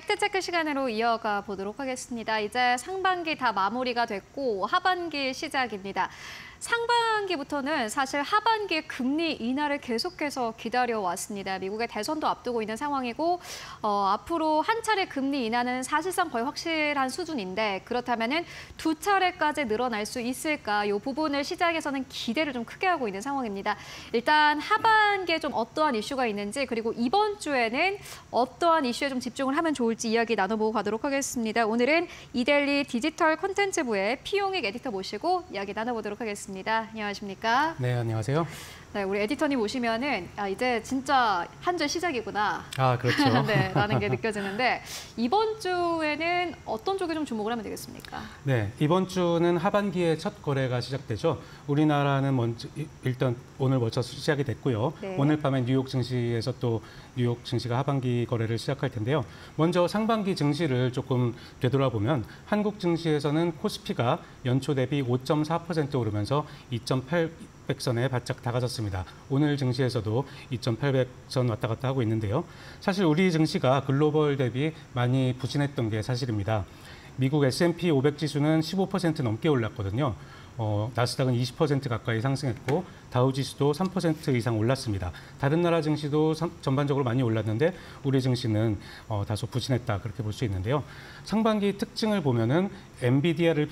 팩트체크 시간으로 이어가 보도록 하겠습니다. 이제 상반기 다 마무리가 됐고 하반기 시작입니다. 상반기부터는 사실 하반기에 금리 인하를 계속해서 기다려왔습니다. 미국의 대선도 앞두고 있는 상황이고 앞으로 한 차례 금리 인하는 사실상 거의 확실한 수준인데 그렇다면은 두 차례까지 늘어날 수 있을까? 이 부분을 시장에서는 기대를 좀 크게 하고 있는 상황입니다. 일단 하반기에 좀 어떠한 이슈가 있는지 그리고 이번 주에는 어떠한 이슈에 좀 집중을 하면 좋을지 이야기 나눠보고 가도록 하겠습니다. 오늘은 이데일리 디지털 콘텐츠부의 피용익 에디터 모시고 이야기 나눠보도록 하겠습니다. 안녕하십니까? 네, 안녕하세요. 네, 우리 에디터님 오시면은 아, 이제 진짜 한 주 시작이구나. 아, 그렇죠. 네, 라는 게 느껴지는데 이번 주에는 어떤 쪽에 좀 주목을 하면 되겠습니까? 네, 이번 주는 하반기에 첫 거래가 시작되죠. 우리나라는 먼저 일단 오늘 먼저 시작이 됐고요. 네. 오늘 밤에 뉴욕 증시에서 또 뉴욕 증시가 하반기 거래를 시작할 텐데요. 먼저 상반기 증시를 조금 되돌아보면 한국 증시에서는 코스피가 연초 대비 5.4% 오르면서 2,800선에 바짝 다가섰습니다. 오늘 증시에서도 2,800선 왔다 갔다 하고 있는데요. 사실 우리 증시가 글로벌 대비 많이 부진했던 게 사실입니다. 미국 S&P 500 지수는 15% 넘게 올랐거든요. 나스닥은 20% 가까이 상승했고 다우 지수도 3% 이상 올랐습니다. 다른 나라 증시도 전반적으로 많이 올랐는데 우리 증시는 다소 부진했다 그렇게 볼 수 있는데요. 상반기 특징을 보면은 엔비디아를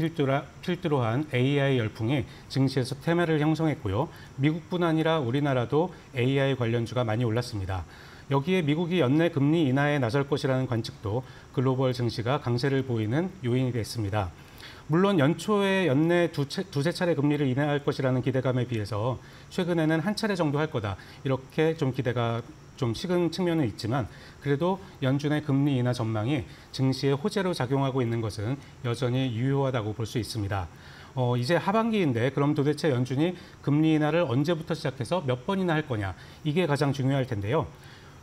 필두로 한 AI 열풍이 증시에서 테마를 형성했고요. 미국뿐 아니라 우리나라도 AI 관련주가 많이 올랐습니다. 여기에 미국이 연내 금리 인하에 나설 것이라는 관측도 글로벌 증시가 강세를 보이는 요인이 됐습니다. 물론 연초에 연내 두세 차례 금리를 인하할 것이라는 기대감에 비해서 최근에는 한 차례 정도 할 거다. 이렇게 좀 기대가 좀 식은 측면은 있지만 그래도 연준의 금리 인하 전망이 증시의 호재로 작용하고 있는 것은 여전히 유효하다고 볼 수 있습니다. 이제 하반기인데 그럼 도대체 연준이 금리 인하를 언제부터 시작해서 몇 번이나 할 거냐. 이게 가장 중요할 텐데요.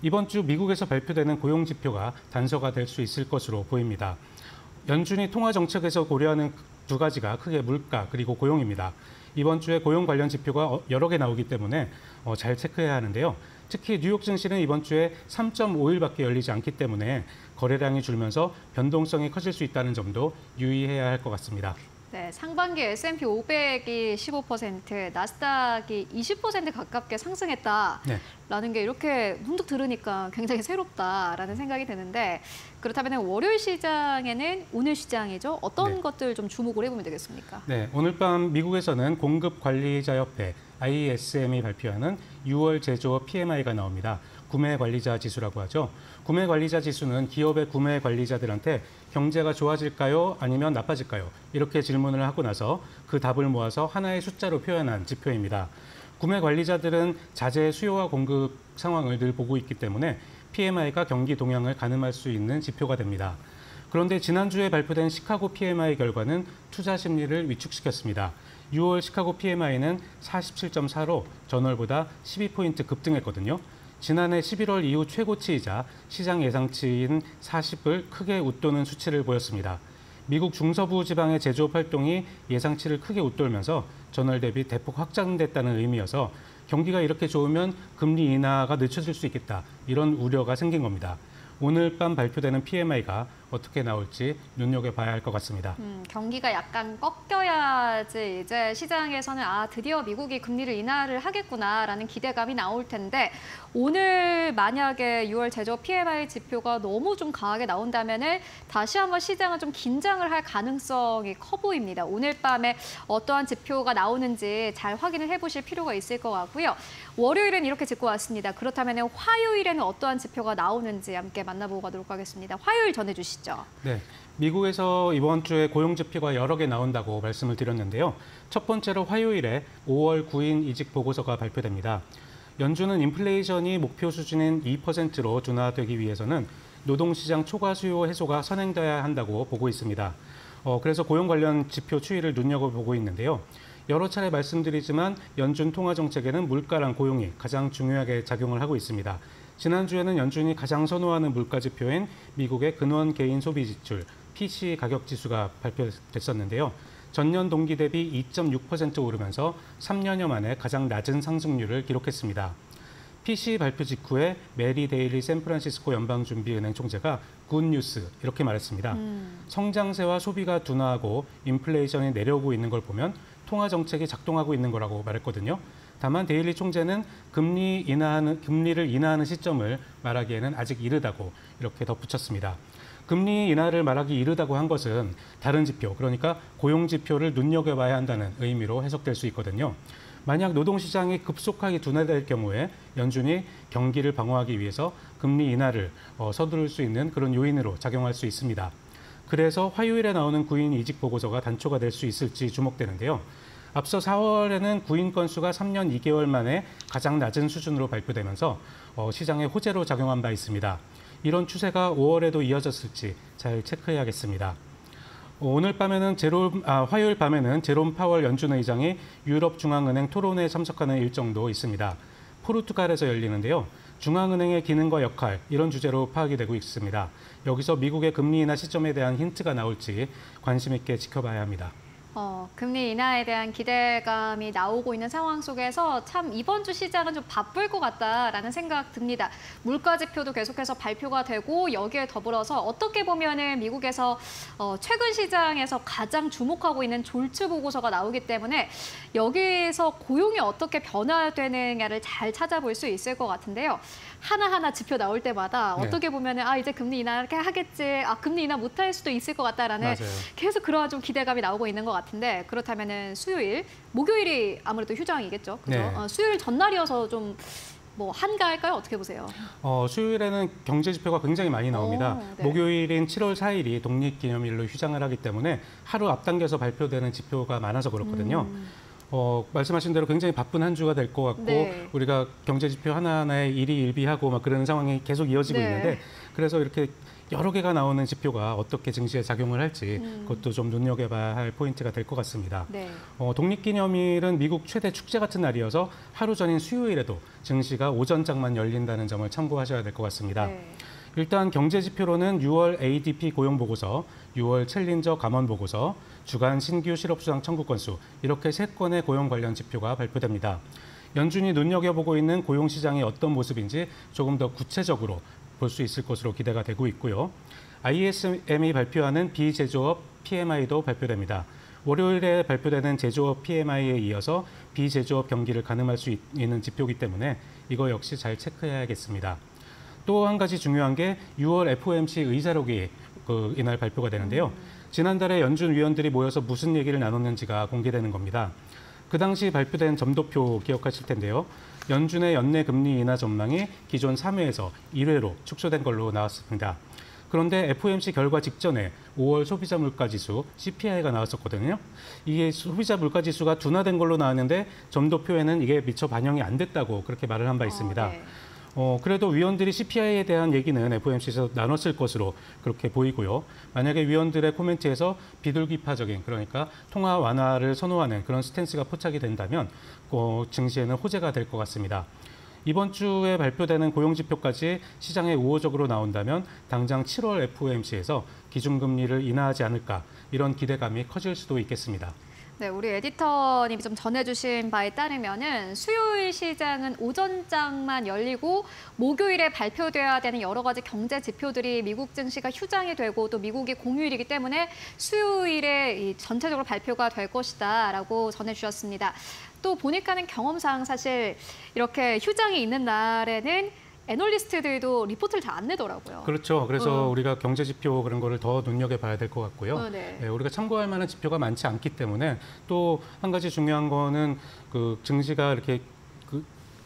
이번 주 미국에서 발표되는 고용 지표가 단서가 될 수 있을 것으로 보입니다. 연준이 통화 정책에서 고려하는 두 가지가 크게 물가 그리고 고용입니다. 이번 주에 고용 관련 지표가 여러 개 나오기 때문에 잘 체크해야 하는데요. 특히 뉴욕 증시는 이번 주에 3.5일밖에 열리지 않기 때문에 거래량이 줄면서 변동성이 커질 수 있다는 점도 유의해야 할 것 같습니다. 네, 상반기 S&P 500이 15%, 나스닥이 20% 가깝게 상승했다라는 게 이렇게 문득 들으니까 굉장히 새롭다라는 생각이 드는데 그렇다면 월요일 시장에는 오늘 시장이죠. 어떤 것들 좀 주목을 해보면 되겠습니까? 네, 오늘 밤 미국에서는 공급관리자협회 ISM이 발표하는 6월 제조업 PMI가 나옵니다. 구매관리자 지수라고 하죠. 구매관리자 지수는 기업의 구매관리자들한테 경제가 좋아질까요? 아니면 나빠질까요? 이렇게 질문을 하고 나서 그 답을 모아서 하나의 숫자로 표현한 지표입니다. 구매관리자들은 자재의 수요와 공급 상황을 늘 보고 있기 때문에 PMI가 경기 동향을 가늠할 수 있는 지표가 됩니다. 그런데 지난주에 발표된 시카고 PMI 결과는 투자 심리를 위축시켰습니다. 6월 시카고 PMI는 47.4로 전월보다 12포인트 급등했거든요. 지난해 11월 이후 최고치이자 시장 예상치인 40을 크게 웃도는 수치를 보였습니다. 미국 중서부 지방의 제조업 활동이 예상치를 크게 웃돌면서 전월 대비 대폭 확장됐다는 의미여서 경기가 이렇게 좋으면 금리 인하가 늦춰질 수 있겠다. 이런 우려가 생긴 겁니다. 오늘 밤 발표되는 PMI가 어떻게 나올지 눈여겨봐야 할 것 같습니다. 경기가 약간 꺾여야지 이제 시장에서는 아 드디어 미국이 금리를 인하를 하겠구나라는 기대감이 나올 텐데 오늘 만약에 6월 제조업 PMI 지표가 너무 좀 강하게 나온다면은 다시 한번 시장은 좀 긴장을 할 가능성이 커 보입니다. 오늘 밤에 어떠한 지표가 나오는지 잘 확인을 해보실 필요가 있을 것 같고요. 월요일은 이렇게 짚고 왔습니다. 그렇다면은 화요일에는 어떠한 지표가 나오는지 함께 만나보고 가도록 하겠습니다. 화요일 전해주시죠. 네, 미국에서 이번 주에 고용지표가 여러 개 나온다고 말씀을 드렸는데요. 첫 번째로 화요일에 5월 9인 이직 보고서가 발표됩니다. 연준은 인플레이션이 목표 수준인 2%로 둔화되기 위해서는 노동시장 초과 수요 해소가 선행돼야 한다고 보고 있습니다. 그래서 고용 관련 지표 추이를 눈여겨보고 있는데요. 여러 차례 말씀드리지만 연준 통화 정책에는 물가랑 고용이 가장 중요하게 작용을 하고 있습니다. 지난주에는 연준이 가장 선호하는 물가지표인 미국의 근원 개인 소비 지출, PCE 가격 지수가 발표됐었는데요. 전년 동기 대비 2.6% 오르면서 3년여 만에 가장 낮은 상승률을 기록했습니다. PCE 발표 직후에 메리 데일리 샌프란시스코 연방준비은행 총재가 굿뉴스 이렇게 말했습니다. 성장세와 소비가 둔화하고 인플레이션이 내려오고 있는 걸 보면 통화 정책이 작동하고 있는 거라고 말했거든요. 다만 데일리 총재는 금리를 인하하는 시점을 말하기에는 아직 이르다고 이렇게 덧붙였습니다. 금리 인하를 말하기 이르다고 한 것은 다른 지표, 그러니까 고용 지표를 눈여겨봐야 한다는 의미로 해석될 수 있거든요. 만약 노동시장이 급속하게 둔화될 경우에 연준이 경기를 방어하기 위해서 금리 인하를 서두를 수 있는 그런 요인으로 작용할 수 있습니다. 그래서 화요일에 나오는 구인 이직 보고서가 단초가 될 수 있을지 주목되는데요. 앞서 4월에는 구인 건수가 3년 2개월 만에 가장 낮은 수준으로 발표되면서 시장의 호재로 작용한 바 있습니다. 이런 추세가 5월에도 이어졌을지 잘 체크해야겠습니다. 오늘 밤에는 화요일 밤에는 제롬 파월 연준 의장이 유럽 중앙은행 토론회에 참석하는 일정도 있습니다. 포르투갈에서 열리는데요. 중앙은행의 기능과 역할, 이런 주제로 파악이 되고 있습니다. 여기서 미국의 금리 인하 시점에 대한 힌트가 나올지 관심 있게 지켜봐야 합니다. 금리 인하에 대한 기대감이 나오고 있는 상황 속에서 참 이번 주 시장은 좀 바쁠 것 같다라는 생각 듭니다. 물가 지표도 계속해서 발표가 되고 여기에 더불어서 어떻게 보면은 미국에서 최근 시장에서 가장 주목하고 있는 졸츠 보고서가 나오기 때문에 여기에서 고용이 어떻게 변화되느냐를 잘 찾아볼 수 있을 것 같은데요. 하나하나 지표 나올 때마다 어떻게 보면은 아 이제 금리 인하 이렇게 하겠지, 아 금리 인하 못할 수도 있을 것 같다라는 계속 그러한 좀 기대감이 나오고 있는 것 같아요. 같은데 그렇다면은 수요일, 목요일이 아무래도 휴장이겠죠. 그죠? 네. 수요일 전날이어서 좀 뭐 한가할까요? 어떻게 보세요? 수요일에는 경제 지표가 굉장히 많이 나옵니다. 네. 목요일인 7월 4일이 독립기념일로 휴장을 하기 때문에 하루 앞당겨서 발표되는 지표가 많아서 그렇거든요. 말씀하신 대로 굉장히 바쁜 한 주가 될 것 같고 우리가 경제 지표 하나하나에 일희일비하고 막 그러는 상황이 계속 이어지고 있는데 그래서 이렇게 여러 개가 나오는 지표가 어떻게 증시에 작용을 할지 그것도 좀 눈여겨봐야 할 포인트가 될 것 같습니다. 네. 독립기념일은 미국 최대 축제 같은 날이어서 하루 전인 수요일에도 증시가 오전장만 열린다는 점을 참고하셔야 될 것 같습니다. 네. 일단 경제지표로는 6월 ADP 고용보고서, 6월 챌린저 감원보고서, 주간 신규 실업수당 청구 건수 이렇게 세 건의 고용 관련 지표가 발표됩니다. 연준이 눈여겨보고 있는 고용시장이 어떤 모습인지 조금 더 구체적으로 볼 수 있을 것으로 기대가 되고 있고요. ISM이 발표하는 비제조업 PMI도 발표됩니다. 월요일에 발표되는 제조업 PMI에 이어서 비제조업 경기를 가늠할 수 있는 지표이기 때문에 이거 역시 잘 체크해야겠습니다. 또 한 가지 중요한 게 6월 FOMC 의사록이 이날 발표가 되는데요. 지난달에 연준 위원들이 모여서 무슨 얘기를 나눴는지가 공개되는 겁니다. 그 당시 발표된 점도표 기억하실 텐데요. 연준의 연내 금리 인하 전망이 기존 3회에서 1회로 축소된 걸로 나왔습니다. 그런데 FOMC 결과 직전에 5월 소비자 물가지수 CPI가 나왔었거든요. 이게 소비자 물가지수가 둔화된 걸로 나왔는데 점도표에는 이게 미처 반영이 안 됐다고 그렇게 말을 한 바 있습니다. 그래도 위원들이 CPI에 대한 얘기는 FOMC에서 나눴을 것으로 그렇게 보이고요. 만약에 위원들의 코멘트에서 비둘기파적인, 그러니까 통화 완화를 선호하는 그런 스탠스가 포착이 된다면 증시에는 호재가 될 것 같습니다. 이번 주에 발표되는 고용지표까지 시장에 우호적으로 나온다면 당장 7월 FOMC에서 기준금리를 인하하지 않을까, 이런 기대감이 커질 수도 있겠습니다. 네, 우리 에디터님이 좀 전해주신 바에 따르면은 수요일 시장은 오전장만 열리고 목요일에 발표돼야 되는 여러 가지 경제 지표들이 미국 증시가 휴장이 되고 또 미국이 공휴일이기 때문에 수요일에 전체적으로 발표가 될 것이다라고 전해주셨습니다. 또 보니까는 경험상 사실 이렇게 휴장이 있는 날에는 애널리스트들도 리포트를 잘 안 내더라고요. 그렇죠. 그래서 우리가 경제 지표 그런 거를 더 눈여겨봐야 될 것 같고요. 우리가 참고할 만한 지표가 많지 않기 때문에 또 한 가지 중요한 거는 증시가 이렇게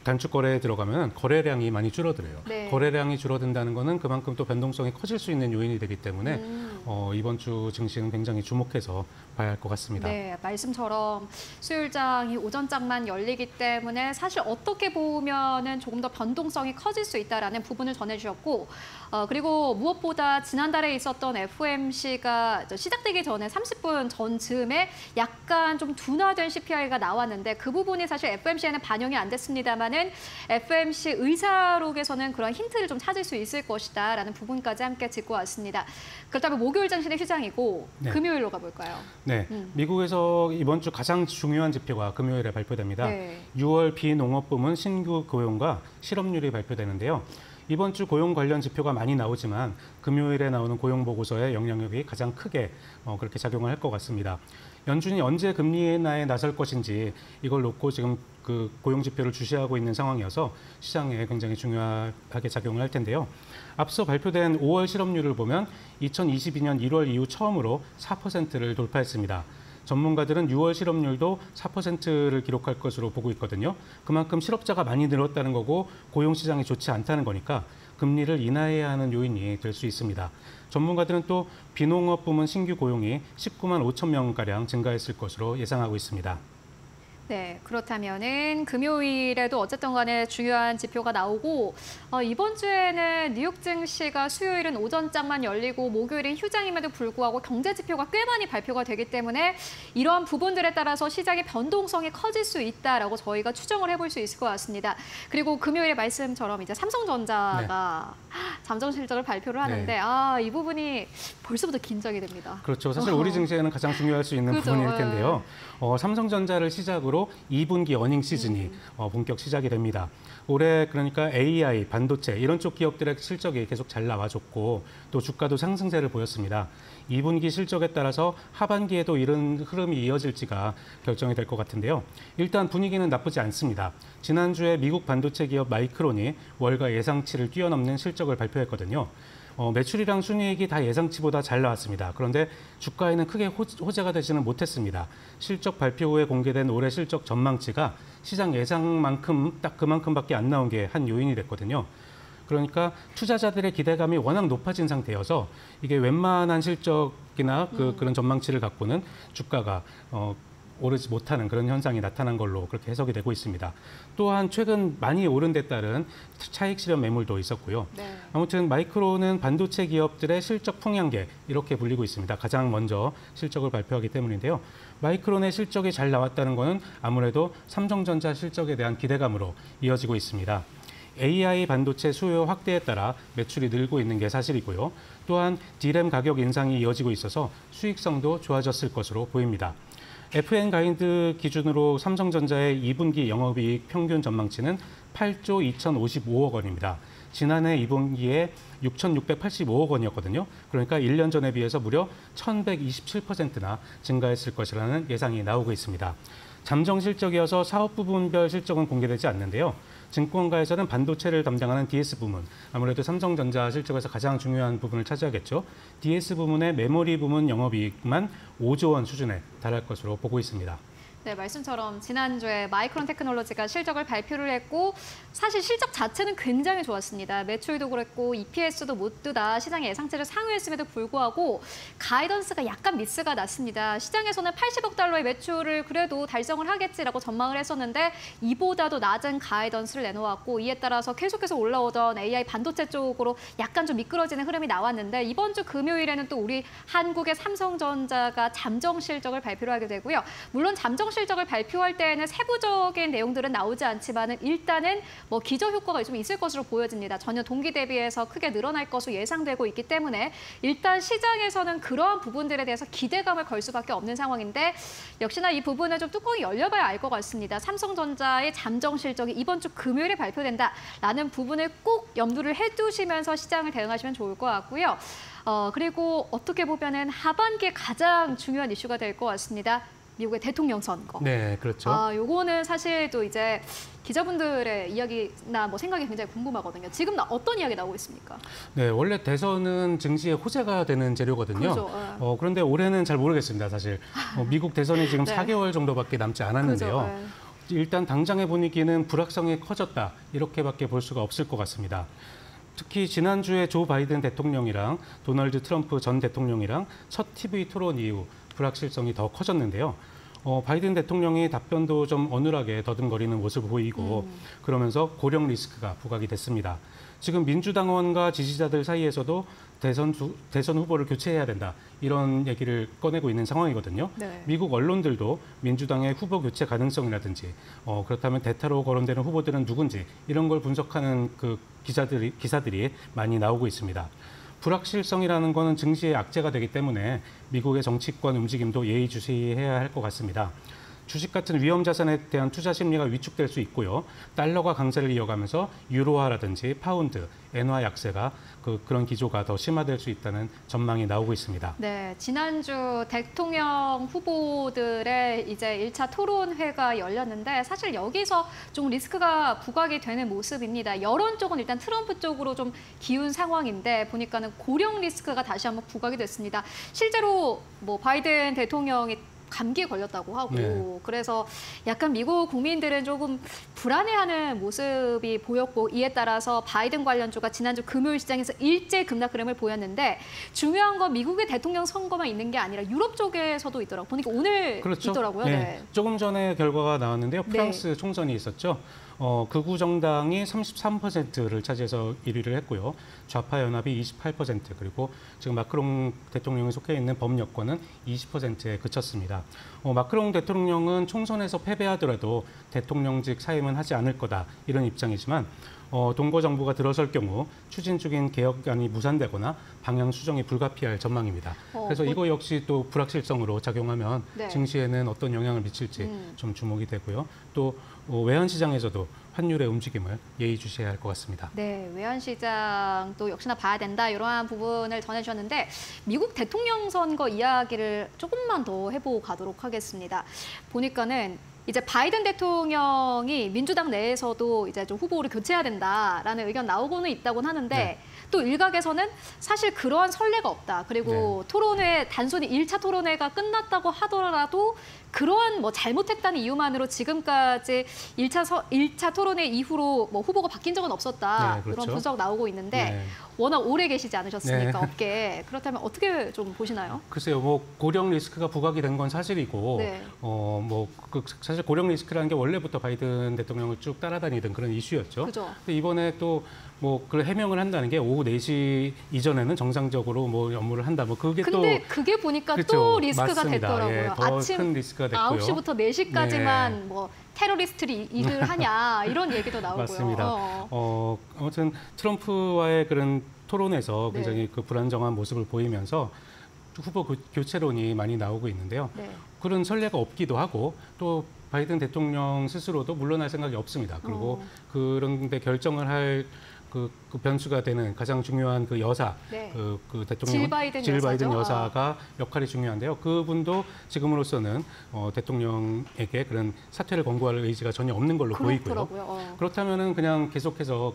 단축 거래에 들어가면 거래량이 많이 줄어들어요. 거래량이 줄어든다는 거는 그만큼 또 변동성이 커질 수 있는 요인이 되기 때문에 이번 주 증시는 굉장히 주목해서 봐야 할 것 같습니다. 네, 말씀처럼 수요일장이 오전장만 열리기 때문에 사실 어떻게 보면은 조금 더 변동성이 커질 수 있다라는 부분을 전해주셨고 그리고 무엇보다 지난달에 있었던 FOMC가 시작되기 전에 30분 전 즈음에 약간 좀 둔화된 CPI가 나왔는데 그 부분이 사실 FOMC에는 반영이 안 됐습니다만 보다는 FOMC 의사록에서는 그런 힌트를 좀 찾을 수 있을 것이다라는 부분까지 함께 짚고 왔습니다. 그렇다면 목요일 장시는 휴장이고 네. 금요일로 가볼까요? 네, 미국에서 이번 주 가장 중요한 지표가 금요일에 발표됩니다. 네. 6월 비농업 부문 신규 고용과 실업률이 발표되는데요. 이번 주 고용 관련 지표가 많이 나오지만 금요일에 나오는 고용 보고서의 영향력이 가장 크게 그렇게 작용을 할 것 같습니다. 연준이 언제 금리 인하에 나설 것인지 이걸 놓고 지금 그 고용 지표를 주시하고 있는 상황이어서 시장에 굉장히 중요하게 작용을 할 텐데요. 앞서 발표된 5월 실업률을 보면 2022년 1월 이후 처음으로 4%를 돌파했습니다. 전문가들은 6월 실업률도 4%를 기록할 것으로 보고 있거든요. 그만큼 실업자가 많이 늘었다는 거고 고용 시장이 좋지 않다는 거니까 금리를 인하해야 하는 요인이 될 수 있습니다. 전문가들은 또 비농업 부문 신규 고용이 19만 5천 명가량 증가했을 것으로 예상하고 있습니다. 네, 그렇다면은 금요일에도 어쨌든 간에 중요한 지표가 나오고 이번 주에는 뉴욕 증시가 수요일은 오전장만 열리고 목요일은 휴장임에도 불구하고 경제 지표가 꽤 많이 발표가 되기 때문에 이러한 부분들에 따라서 시장의 변동성이 커질 수 있다라고 저희가 추정을 해볼 수 있을 것 같습니다. 그리고 금요일에 말씀처럼 이제 삼성전자가 네. 잠정 실적을 발표를 하는데 네. 이 부분이 벌써부터 긴장이 됩니다. 그렇죠. 사실 우리 증시에는 가장 중요할 수 있는 그렇죠. 부분일 텐데요. 삼성전자를 시작으로 2분기 어닝 시즌이 본격 시작이 됩니다. 올해 그러니까 AI, 반도체 이런 쪽 기업들의 실적이 계속 잘 나와줬고 또 주가도 상승세를 보였습니다. 2분기 실적에 따라서 하반기에도 이런 흐름이 이어질지가 결정이 될 것 같은데요. 일단 분위기는 나쁘지 않습니다. 지난주에 미국 반도체 기업 마이크론이 월가 예상치를 뛰어넘는 실적을 발표했거든요. 매출이랑 순이익이 다 예상치보다 잘 나왔습니다. 그런데 주가에는 크게 호재가 되지는 못했습니다. 실적 발표 후에 공개된 올해 실적 전망치가 시장 예상만큼 딱 그만큼밖에 안 나온 게 한 요인이 됐거든요. 그러니까 투자자들의 기대감이 워낙 높아진 상태여서 이게 웬만한 실적이나 그런 전망치를 갖고는 주가가 오르지 못하는 그런 현상이 나타난 걸로 그렇게 해석이 되고 있습니다. 또한 최근 많이 오른 데 따른 차익 실현 매물도 있었고요. 네. 아무튼 마이크론은 반도체 기업들의 실적 풍향계 이렇게 불리고 있습니다. 가장 먼저 실적을 발표하기 때문인데요. 마이크론의 실적이 잘 나왔다는 것은 아무래도 삼성전자 실적에 대한 기대감으로 이어지고 있습니다. AI 반도체 수요 확대에 따라 매출이 늘고 있는 게 사실이고요. 또한 DRAM 가격 인상이 이어지고 있어서 수익성도 좋아졌을 것으로 보입니다. FN 가이드 기준으로 삼성전자의 2분기 영업이익 평균 전망치는 8조 2,055억 원입니다. 지난해 2분기에 6,685억 원이었거든요. 그러니까 1년 전에 비해서 무려 1,127%나 증가했을 것이라는 예상이 나오고 있습니다. 잠정 실적이어서 사업 부분별 실적은 공개되지 않는데요. 증권가에서는 반도체를 담당하는 DS 부문, 아무래도 삼성전자 실적에서 가장 중요한 부분을 차지하겠죠. DS 부문의 메모리 부문 영업이익만 5조 원 수준에 달할 것으로 보고 있습니다. 네, 말씀처럼 지난주에 마이크론 테크놀로지가 실적을 발표를 했고 사실 실적 자체는 굉장히 좋았습니다. 매출도 그랬고 EPS도 못 뜨다 시장의 예상치를 상회했음에도 불구하고 가이던스가 약간 미스가 났습니다. 시장에서는 80억 달러의 매출을 그래도 달성을 하겠지라고 전망을 했었는데 이보다도 낮은 가이던스를 내놓았고 이에 따라서 계속해서 올라오던 AI 반도체 쪽으로 약간 좀 미끄러지는 흐름이 나왔는데 이번 주 금요일에는 또 우리 한국의 삼성전자가 잠정 실적을 발표를 하게 되고요. 물론 잠정 실적을 발표할 때에는 세부적인 내용들은 나오지 않지만 일단은 뭐 기저 효과가 좀 있을 것으로 보여집니다. 전년 동기 대비해서 크게 늘어날 것으로 예상되고 있기 때문에 일단 시장에서는 그러한 부분들에 대해서 기대감을 걸 수밖에 없는 상황인데 역시나 이 부분을 좀 뚜껑이 열려봐야 알 것 같습니다. 삼성전자의 잠정 실적이 이번 주 금요일에 발표된다라는 부분을 꼭 염두를 해두시면서 시장을 대응하시면 좋을 것 같고요. 그리고 어떻게 보면은 하반기에 가장 중요한 이슈가 될 것 같습니다. 미국의 대통령 선거. 네, 그렇죠. 요거는 사실 또 이제 기자분들의 이야기나 뭐 생각이 굉장히 궁금하거든요. 지금 어떤 이야기 나오고 있습니까? 네, 원래 대선은 증시에 호재가 되는 재료거든요. 그렇죠. 그런데 올해는 잘 모르겠습니다, 사실. 미국 대선이 지금 네. 4개월 정도밖에 남지 않았는데요. 그렇죠. 네. 일단 당장의 분위기는 불확성이 커졌다, 이렇게밖에 볼 수가 없을 것 같습니다. 특히 지난주에 조 바이든 대통령이랑 도널드 트럼프 전 대통령이랑 첫 TV 토론 이후 불확실성이 더 커졌는데요. 바이든 대통령이 답변도 좀 어눌하게 더듬거리는 모습을 보이고 그러면서 고령 리스크가 부각이 됐습니다. 지금 민주당 의원과 지지자들 사이에서도 대선 후보를 교체해야 된다. 이런 얘기를 꺼내고 있는 상황이거든요. 네. 미국 언론들도 민주당의 후보 교체 가능성이라든지 그렇다면 대타로 거론되는 후보들은 누군지 이런 걸 분석하는 그 기사들이 많이 나오고 있습니다. 불확실성이라는 거는 증시의 악재가 되기 때문에 미국의 정치권 움직임도 예의주시해야 할 것 같습니다. 주식 같은 위험 자산에 대한 투자 심리가 위축될 수 있고요. 달러가 강세를 이어가면서 유로화라든지 파운드, 엔화 약세가 그런 기조가 더 심화될 수 있다는 전망이 나오고 있습니다. 네, 지난주 대통령 후보들의 이제 1차 토론회가 열렸는데 사실 여기서 좀 리스크가 부각이 되는 모습입니다. 여론 쪽은 일단 트럼프 쪽으로 좀 기운 상황인데 보니까는 고령 리스크가 다시 한번 부각이 됐습니다. 실제로 뭐 바이든 대통령이 감기에 걸렸다고 하고 네. 그래서 약간 미국 국민들은 조금 불안해하는 모습이 보였고 이에 따라서 바이든 관련주가 지난주 금요일 시장에서 일제 급락 흐름을 보였는데 중요한 건 미국의 대통령 선거만 있는 게 아니라 유럽 쪽에서도 있더라고요. 보니까 오늘 그렇죠. 있더라고요. 네. 네. 조금 전에 결과가 나왔는데요. 프랑스 네. 총선이 있었죠. 극우 정당이 33%를 차지해서 1위를 했고요. 좌파 연합이 28%, 그리고 지금 마크롱 대통령이 속해 있는 범여권은 20%에 그쳤습니다. 마크롱 대통령은 총선에서 패배하더라도 대통령직 사임은 하지 않을 거다, 이런 입장이지만 동거 정부가 들어설 경우 추진 중인 개혁안이 무산되거나 방향 수정이 불가피할 전망입니다. 그래서 이거 역시 또 불확실성으로 작용하면 네. 증시에는 어떤 영향을 미칠지 좀 주목이 되고요. 또 외환 시장에서도 환율의 움직임을 예의주시해야 할 것 같습니다. 네, 외환 시장도 역시나 봐야 된다 이러한 부분을 전해주셨는데 미국 대통령 선거 이야기를 조금만 더 해보고 가도록 하겠습니다. 보니까는 이제 바이든 대통령이 민주당 내에서도 이제 좀 후보를 교체해야 된다라는 의견 나오고는 있다고는 하는데 네. 또 일각에서는 사실 그러한 선례가 없다. 그리고 네. 토론회 단순히 1차 토론회가 끝났다고 하더라도 그러한 뭐 잘못했다는 이유만으로 지금까지 1차 토론회 이후로 뭐 후보가 바뀐 적은 없었다. 네, 그렇죠. 그런 분석 나오고 있는데 네. 워낙 오래 계시지 않으셨으니까 네. 업계에. 그렇다면 어떻게 좀 보시나요? 글쎄요. 뭐 고령 리스크가 부각이 된 건 사실이고 네. 사실 고령 리스크라는 게 원래부터 바이든 대통령을 쭉 따라다니던 그런 이슈였죠. 그죠. 근데 이번에 또 그 해명을 한다는 게 오후 4시 이전에는 정상적으로 업무를 한다. 그게 근데 또 근데 그게 보니까 그렇죠. 또 리스크가 맞습니다. 됐더라고요. 예, 더 아침 큰 리스크가 됐고요. 9시부터 4시까지만 네. 테러리스트들이 일을 하냐 이런 얘기도 나오고요. 맞습니다. 아무튼 트럼프와의 그런 토론에서 굉장히 네. 불안정한 모습을 보이면서 후보 교체론이 많이 나오고 있는데요. 네. 그런 선례가 없기도 하고 또 바이든 대통령 스스로도 물러날 생각이 없습니다. 그리고 그런데 결정을 할 그 변수가 되는 가장 중요한 그 여사, 네. 그 대통령 질 바이든 여사가 역할이 중요한데요. 그분도 지금으로서는 대통령에게 그런 사퇴를 권고할 의지가 전혀 없는 걸로 그렇더라고요. 보이고요. 그렇다면은 그냥 계속해서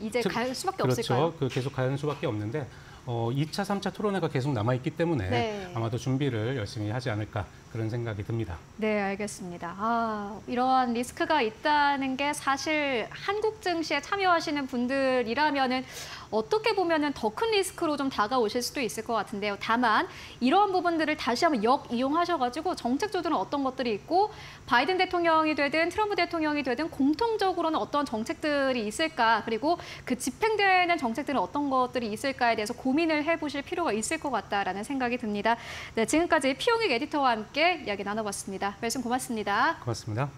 이제 갈 수밖에 그렇죠. 없을까요? 계속 가는 수밖에 없는데. 2차, 3차 토론회가 계속 남아있기 때문에 네. 아마도 준비를 열심히 하지 않을까 그런 생각이 듭니다. 네, 알겠습니다. 이러한 리스크가 있다는 게 사실 한국 증시에 참여하시는 분들이라면은 어떻게 보면은 더 큰 리스크로 좀 다가오실 수도 있을 것 같은데요. 다만 이러한 부분들을 다시 한번 역이용하셔가지고 정책 조절은 어떤 것들이 있고 바이든 대통령이 되든 트럼프 대통령이 되든 공통적으로는 어떤 정책들이 있을까 그리고 그 집행되는 정책들은 어떤 것들이 있을까에 대해서 고민을 해보실 필요가 있을 것 같다라는 생각이 듭니다. 네, 지금까지 피용익 에디터와 함께 이야기 나눠봤습니다. 말씀 고맙습니다. 고맙습니다.